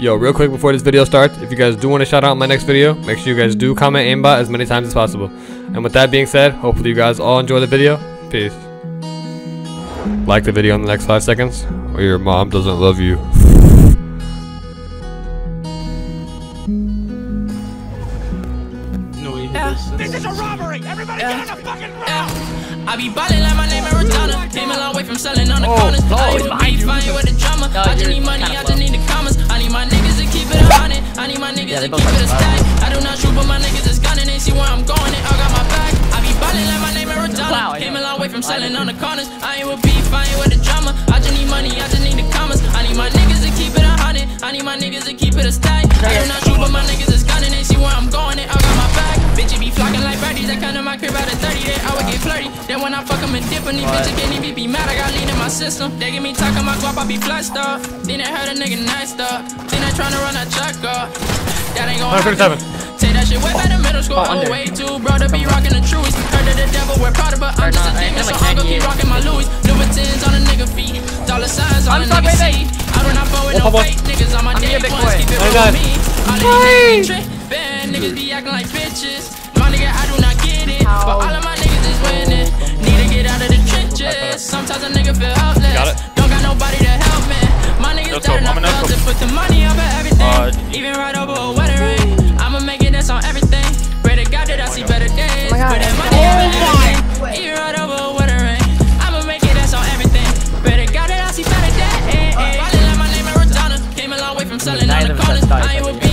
Yo, real quick before this video starts, if you guys do want to shout out in my next video, make sure you guys do comment aimbot as many times as possible. And with that being said, hopefully you guys all enjoy the video. Peace. Like the video in the next 5 seconds, or your mom doesn't love you. This is a robbery! Everybody get on the fucking road! I be ballin' like my name is Rihanna. Came a long way from selling on the corners. I do the beef, I ain't with the drama. I just need money, I just need the commas. I need my niggas to keep it on it. I need my niggas to keep it a stack. I do not shoot, but my niggas is gunning. They see where I'm going and I got my back. I be ballin' like my name is Rihanna. Came a long way from selling on the corners. I ain't with beef, I ain't with the drama. I just need money, I just need the commas. I need my niggas to keep it a hundred. I need my niggas to keep it a stack. I do not shoot, but my niggas is gunning. They see where I'm going and I got my back. Bitch, it be flocking like birdies. I come to my crib out of 30, they always get flirty. Then when I fuck them and dip them, these bitches can't even be mad. I got lean in my system. They give me talking my guap, I be flushed up. Then I heard a nigga knifed up. Then I tryna run a truck up. That ain't gon' happen. Take that shit way back to middle school. I'm way too broad to be rocking the truest. Heard of the devil, we're proud of, but I'm just a demon. So I'm gonna be rocking my Louis. Louboutins on a nigga feet. Dollar signs on a nigga seat. I do not fuck with no fake niggas on my day. Ones keep it real with me. All these niggas be trick. Bad niggas be acting like bitches. My nigga, I do not get it. But all of my niggas is winning. Need to get out of the trenches. Sometimes a nigga feel helpless. Don't got nobody to help me. My niggas better not fail. Just put the money over everything. Even right over a wedding ring. I'ma make it that's on everything. Pray to God that I see better days. Put that money over everything. Even right over a wedding ring. I'ma make it that's on everything. Pray to God that I see better days. Ballin' like my name is Rihanna. Came a long way from selling on the corners. I ain't with